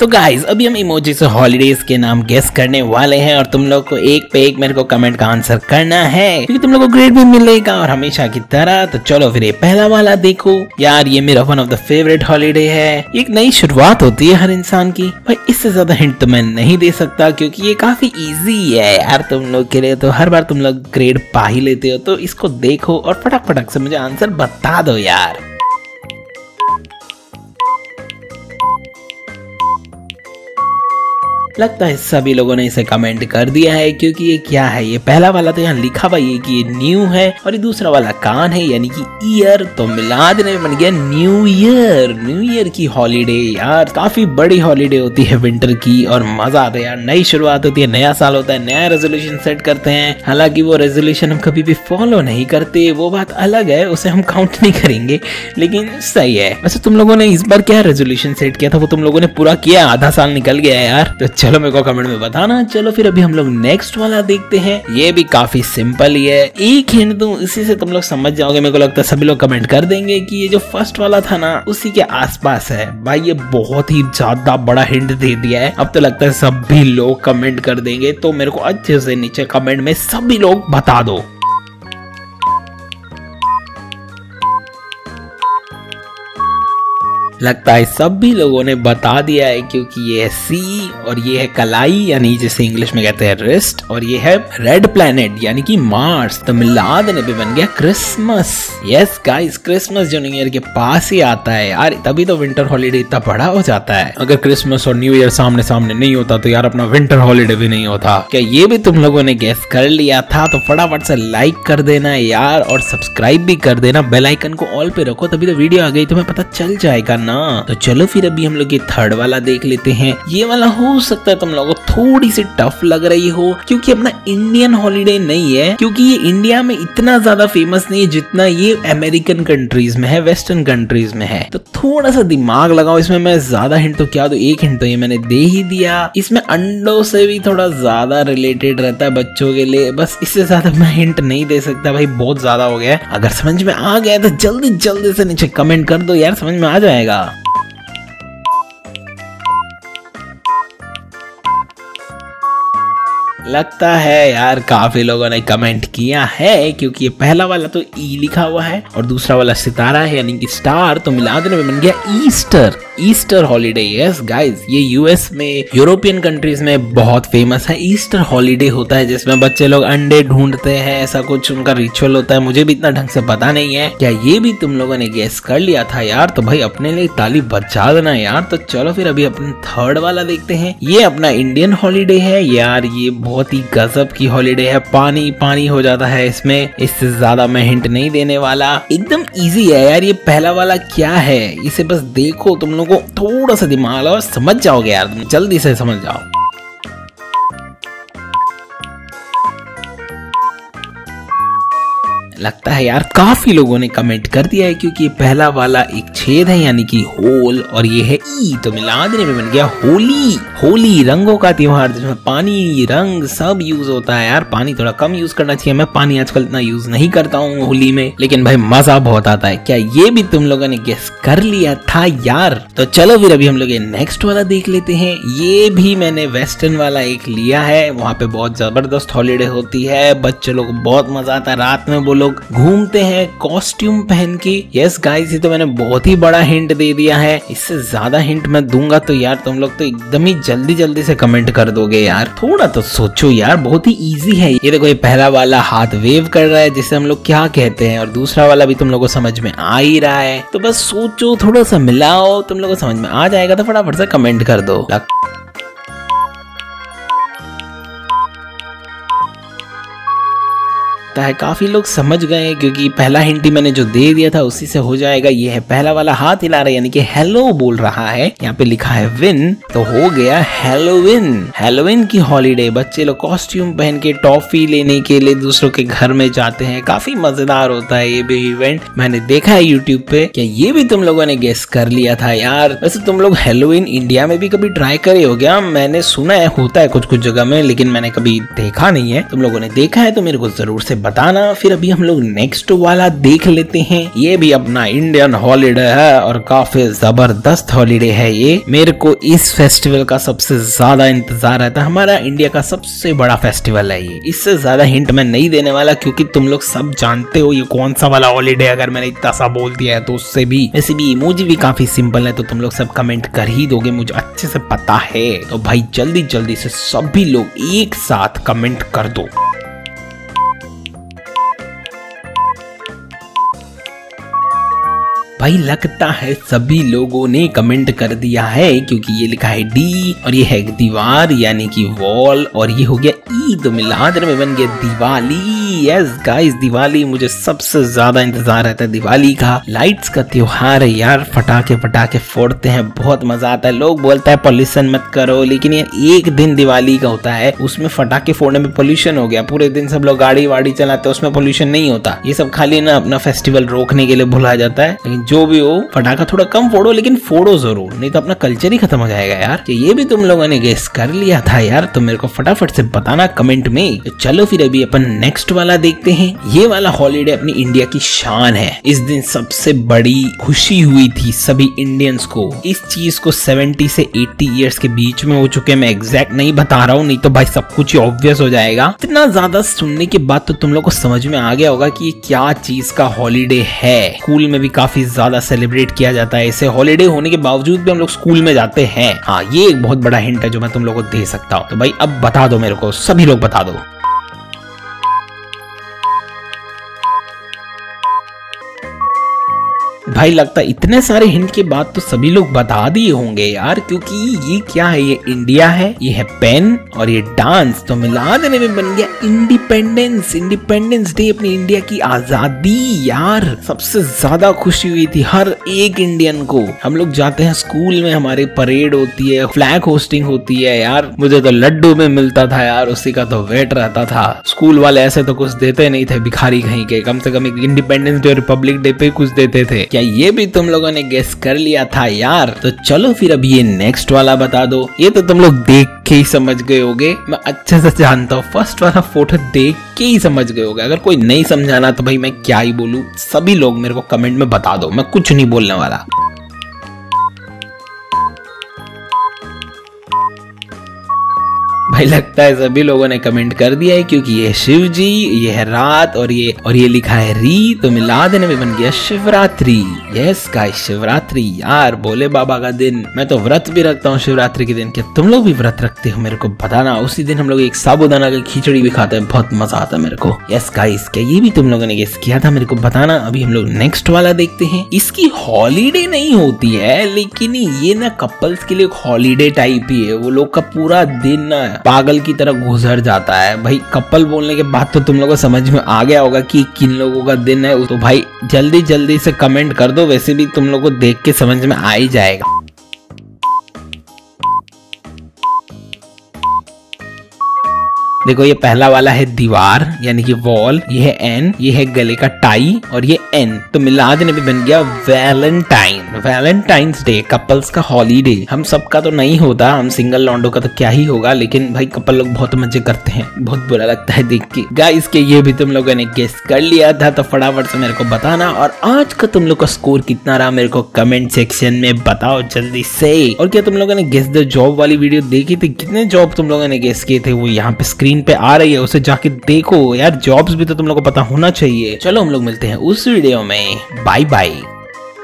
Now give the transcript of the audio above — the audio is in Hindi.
तो गाइज अभी हम इमोजी से हॉलीडेज के नाम गेस करने वाले हैं और तुम लोग को एक पे एक मेरे को कमेंट का आंसर करना है क्योंकि तुम लोग को ग्रेड भी मिलेगा और हमेशा की तरह। तो चलो फिर ये पहला वाला देखो। यार ये मेरा one of the favourite holiday है, एक नई शुरुआत होती है हर इंसान की। भाई इससे ज्यादा हिंट तो मैं नहीं दे सकता क्योंकि ये काफी इजी है यार तुम लोग के लिए। तो हर बार तुम लोग ग्रेड पा ही लेते हो, तो इसको देखो और फटाक फटाक से मुझे आंसर बता दो यार। लगता है सभी लोगों ने इसे कमेंट कर दिया है क्योंकि ये क्या है। ये पहला वाला तो यहाँ लिखा हुआ है कि ये न्यू है और ये दूसरा वाला कान है यानी कि ईयर, तो मिला देने में बन गया न्यू ईयर। न्यू ईयर की हॉलीडे यार काफी बड़ी हॉलीडे होती है विंटर की और मजा आता है यार। नई शुरुआत होती है, नया साल होता है, नया रेजोल्यूशन सेट करते हैं। हालांकि वो रेजोल्यूशन हम कभी भी फॉलो नहीं करते, वो बात अलग है, उसे हम काउंट नहीं करेंगे, लेकिन सही है। वैसे तुम लोगों ने इस बार क्या रेजोल्यूशन सेट किया था वो तुम लोगों ने पूरा किया? आधा साल निकल गया यार, तो चलो मेरे को कमेंट में बताना। चलो फिर अभी हम लोग नेक्स्ट वाला देखते हैं। ये भी काफी सिंपल ही है, एक हिंट दूं इसी से तुम लोग समझ जाओगे। मेरे को लगता है सभी लोग कमेंट कर देंगे कि ये जो फर्स्ट वाला था ना उसी के आसपास है। भाई ये बहुत ही ज्यादा बड़ा हिंट दे दिया है, अब तो लगता है सभी लोग कमेंट कर देंगे। तो मेरे को अच्छे से नीचे कमेंट में सभी लोग बता दो। लगता है सभी लोगों ने बता दिया है क्योंकि ये है सी और ये है कलाई यानी जिसे इंग्लिश में कहते हैं रिस्ट, और ये है रेड प्लैनेट यानी कि मार्स, तो मिला देने पे बन गया क्रिसमस। यस गाइस, क्रिसमस जो न्यू ईयर के पास ही आता है यार, तभी तो विंटर हॉलीडे इतना बड़ा हो जाता है। अगर क्रिसमस और न्यू ईयर सामने सामने नहीं होता तो यार अपना विंटर हॉलीडे भी नहीं होता। क्या ये भी तुम लोगों ने गेस कर लिया था? तो फटाफट से लाइक कर देना यार और सब्सक्राइब भी कर देना। बेल आइकन को ऑल पे रखो, तभी तो वीडियो आ गई तुम्हें पता चल जाएगा। तो चलो फिर अभी हम लोग ये थर्ड वाला देख लेते हैं। ये वाला हो सकता है तुम लोगों को थोड़ी सी टफ लग रही हो क्योंकि अपना इंडियन हॉलीडे नहीं है, क्योंकि ये इंडिया में इतना ज्यादा फेमस नहीं है जितना ये अमेरिकन कंट्रीज में है, वेस्टर्न कंट्रीज में है। तो थोड़ा सा दिमाग लगाओ इसमें। मैं ज्यादा हिंट तो क्या दूं, एक हिंट तो ये मैंने दे ही दिया। इसमें अंडों से भी थोड़ा ज्यादा रिलेटेड रहता है बच्चों के लिए, बस इससे ज्यादा मैं हिंट नहीं दे सकता। भाई बहुत ज्यादा हो गया। अगर समझ में आ गया तो जल्दी जल्दी से नीचे कमेंट कर दो यार, समझ में आ जाएगा। लगता है यार काफी लोगों ने कमेंट किया है क्योंकि ये पहला वाला तो ई लिखा हुआ है और दूसरा वाला सितारा है यानी कि स्टार, तो मिला देने में बन गया Easter. Easter holiday, yes guys, ये यूएस में, यूरोपियन कंट्रीज में बहुत फेमस है। ईस्टर हॉलीडे होता है जिसमें बच्चे लोग अंडे ढूंढते हैं, ऐसा कुछ उनका रिचुअल होता है, मुझे भी इतना ढंग से पता नहीं है। क्या ये भी तुम लोगों ने गेस कर लिया था यार? तो भाई अपने लिए ताली बजा देना यार। तो चलो फिर अभी अपन थर्ड वाला देखते हैं। ये अपना इंडियन हॉलीडे है यार, ये बहुत ही गजब की हॉलीडे है, पानी पानी हो जाता है इसमें। इससे ज्यादा मैं हिंट नहीं देने वाला, एकदम इजी है यार। ये पहला वाला क्या है, इसे बस देखो तुम लोगों को, थोड़ा सा दिमाग लगाओ, समझ जाओगे यार, तुम जल्दी से समझ जाओ। लगता है यार काफी लोगों ने कमेंट कर दिया है क्योंकि पहला वाला एक छेद है यानी कि होल और ये है ई, तो मिला देने में बन गया होली। होली रंगों का त्योहार जिसमें पानी रंग सब यूज होता है यार। पानी थोड़ा कम यूज करना चाहिए, मैं पानी आजकल इतना यूज नहीं करता हूँ होली में, लेकिन भाई मजा बहुत आता है। क्या ये भी तुम लोगों ने गेस कर लिया था यार? तो चलो फिर अभी हम लोग ये नेक्स्ट वाला देख लेते हैं। ये भी मैंने वेस्टर्न वाला एक लिया है, वहाँ पे बहुत जबरदस्त हॉलीडे होती है, बच्चे लोग बहुत मजा आता है, रात में वो घूमते हैं कॉस्ट्यूम पहन के। यस गाइस, ये तो मैंने बहुत ही बड़ा हिंट दे दिया है, इससे ज्यादा हिंट मैं दूंगा तो यार तुम लोग तो एकदम ही जल्दी जल्दी से कमेंट कर दोगे यार। थोड़ा तो सोचो यार, बहुत ही इजी है। ये देखो, ये पहला वाला हाथ वेव कर रहा है जिसे हम लोग क्या कहते हैं, और दूसरा वाला भी तुम लोगों को समझ में आ ही रहा है। तो बस सोचो, थोड़ा सा मिलाओ, तुम लोगों को समझ में आ जाएगा। तो फटाफट से कमेंट कर दो। है काफी लोग समझ गए हैं क्योंकि पहला हिंट ही मैंने जो दे दिया था उसी से हो जाएगा। ये है पहला वाला हाथ हिला रहा है यानी कि हेलो बोल रहा है, यहाँ पे लिखा है विन, तो हो गया हेलोविन। हेलोविन की हॉलीडे, बच्चे लोग कॉस्ट्यूम पहन के टॉफी लेने के लिए दूसरों के घर में जाते हैं, काफी मजेदार होता है ये भी इवेंट, मैंने देखा है यूट्यूब पे। क्या ये भी तुम लोगों ने गेस कर लिया था यार? वैसे तुम लोग हेलोविन इंडिया में भी कभी ट्राई करे हो गया? मैंने सुना है होता है कुछ कुछ जगह में, लेकिन मैंने कभी देखा नहीं है। तुम लोगों ने देखा है तो मेरे को जरूर से बताना। फिर अभी हम लोग नेक्स्ट वाला देख लेते हैं। ये भी अपना इंडियन हॉलीडे है और काफी जबरदस्त हॉलीडे है ये। मेरे को इस फेस्टिवल का सबसे ज्यादा इंतजार रहता है, हमारा इंडिया का सबसे बड़ा फेस्टिवल है ये। इससे ज्यादा हिंट मैं नहीं देने वाला क्योंकि तुम लोग सब जानते हो ये कौन सा वाला हॉलीडे। अगर मैंने इतना सा बोल दिया है तो उससे भी, वैसे भी इमोजी भी काफी सिंपल है तो तुम लोग सब कमेंट कर ही दोगे, मुझे अच्छे से पता है। तो भाई जल्दी जल्दी से सभी लोग एक साथ कमेंट कर दो। भाई लगता है सभी लोगों ने कमेंट कर दिया है क्योंकि ये लिखा है डी और ये है दीवार यानी कि वॉल और ये हो गया ईद मिलाद में बन गया दिवाली। यस गाइस दिवाली, मुझे सबसे ज्यादा इंतजार रहता है दिवाली का। लाइट्स का त्योहार है यार, फटाके फटाके फोड़ते हैं, बहुत मजा आता है। लोग बोलता है पॉल्यूशन मत करो, लेकिन यार एक दिन दिवाली का होता है उसमें फटाके फोड़ने में पॉल्यूशन हो गया। पूरे दिन सब लोग गाड़ी वाड़ी चलाते हैं, उसमें पॉल्यूशन नहीं होता। ये सब खाली ना अपना फेस्टिवल रोकने के लिए भुला जाता है। लेकिन जो भी हो पटाखा थोड़ा कम फोड़ो, लेकिन फोड़ो जरूर, नहीं तो अपना कल्चर ही खत्म हो जाएगा यार। ये भी तुम लोगों ने गेस कर लिया था यार, तो मेरे को फटाफट से बताना कमेंट में। तो चलो फिर अभी अपन नेक्स्ट वाला देखते हैं। ये वाला हॉलीडे अपनी इंडिया की शान है। इस दिन सबसे बड़ी खुशी हुई थी सभी इंडियंस को। इस चीज को 70 से 80 इयर्स के बीच में हो चुके, मैं एग्जैक्ट नहीं बता रहा हूँ, नहीं तो भाई सब कुछ ही ऑब्वियस हो जाएगा। इतना ज्यादा सुनने के बाद तो तुम लोग को समझ में आ गया होगा कि ये क्या चीज का हॉलीडे है। स्कूल में भी काफी ज्यादा सेलिब्रेट किया जाता है इसे। हॉलीडे होने के बावजूद भी हम लोग स्कूल में जाते हैं। हाँ ये एक बहुत बड़ा हिंट है जो मैं तुम लोगों को दे सकता हूँ। तो भाई अब बता दो मेरे को, सभी लोग बता दो। भाई लगता है इतने सारे हिंट के बाद तो सभी लोग बता दिए होंगे यार, क्योंकि ये क्या है, ये इंडिया है, ये है पेन और ये डांस। तो मिलाद में बन गया इंडिपेंडेंस, इंडिपेंडेंस डे अपनी इंडिया की आजादी। यार सबसे ज्यादा खुशी हुई थी हर एक इंडियन को। हम लोग जाते हैं स्कूल में, हमारे परेड होती है, फ्लैग होस्टिंग होती है यार। मुझे तो लड्डू में मिलता था यार, उसी का तो वेट रहता था। स्कूल वाले ऐसे तो कुछ देते नहीं थे भिखारी कहीं के, कम से कम इंडिपेंडेंस डे और रिपब्लिक डे पे कुछ देते थे। ये भी तुम लोगों ने गेस कर लिया था यार। तो चलो फिर अब ये नेक्स्ट वाला बता दो। ये तो तुम लोग देख के ही समझ गए होगे, मैं अच्छे से जानता हूँ। फर्स्ट वाला फोटो देख के ही समझ गए होगे। अगर कोई नहीं समझाना तो भाई मैं क्या ही बोलूँ। सभी लोग मेरे को कमेंट में बता दो, मैं कुछ नहीं बोलने वाला। भाई लगता है सभी लोगों ने कमेंट कर दिया है क्योंकि ये शिव जी, ये है रात और ये लिखा है री। तो मिलाद में बन गया शिवरात्रि। यस गाइस शिवरात्रि यार, भोले बाबा का दिन। मैं तो व्रत भी रखता हूँ शिवरात्रि के दिन। क्या तुम लोग भी व्रत रखते हो, मेरे को बताना। उसी दिन हम लोग एक साबूदाना की खिचड़ी भी खाते हैं, बहुत मजा आता है मेरे को। यस गाइस क्या ये भी तुम लोगों ने गेस किया था, मेरे को बताना। अभी हम लोग नेक्स्ट वाला देखते हैं। इसकी हॉलीडे नहीं होती है, लेकिन ये ना कपल्स के लिए हॉलीडे टाइप ही है। वो लोग का पूरा दिन ना पागल की तरह गुजर जाता है। भाई कपल बोलने के बाद तो तुम लोगों को समझ में आ गया होगा कि किन लोगों का दिन है। तो भाई जल्दी जल्दी से कमेंट कर दो, वैसे भी तुम लोगों को देख के समझ में आ ही जाएगा। देखो ये पहला वाला है दीवार यानी कि वॉल, ये है एन, ये है गले का टाई और ये एन। तो मिलाद ने भी बन गया वैलेंटाइंस डे, कपल्स का हॉलीडे। हम सबका तो नहीं होता, हम सिंगल लॉन्डो का तो क्या ही होगा, लेकिन भाई कपल लोग बहुत मजे करते हैं, बहुत बुरा लगता है देख के। गाइस के ये भी तुम लोगों ने गेस कर लिया था, तो फटाफट से मेरे को बताना। और आज का तुम लोग का स्कोर कितना रहा मेरे को कमेंट सेक्शन में बताओ जल्दी से। और क्या तुम लोगों ने गेस द जॉब वाली वीडियो देखी थी? कितने जॉब तुम लोगों ने गेस किए थे वो यहाँ पे स्क्रीन पे आ रही है, उसे जाके देखो यार। जॉब्स भी तो तुम लोगों को पता होना चाहिए। चलो हम लोग मिलते हैं उस वीडियो में। Bye bye.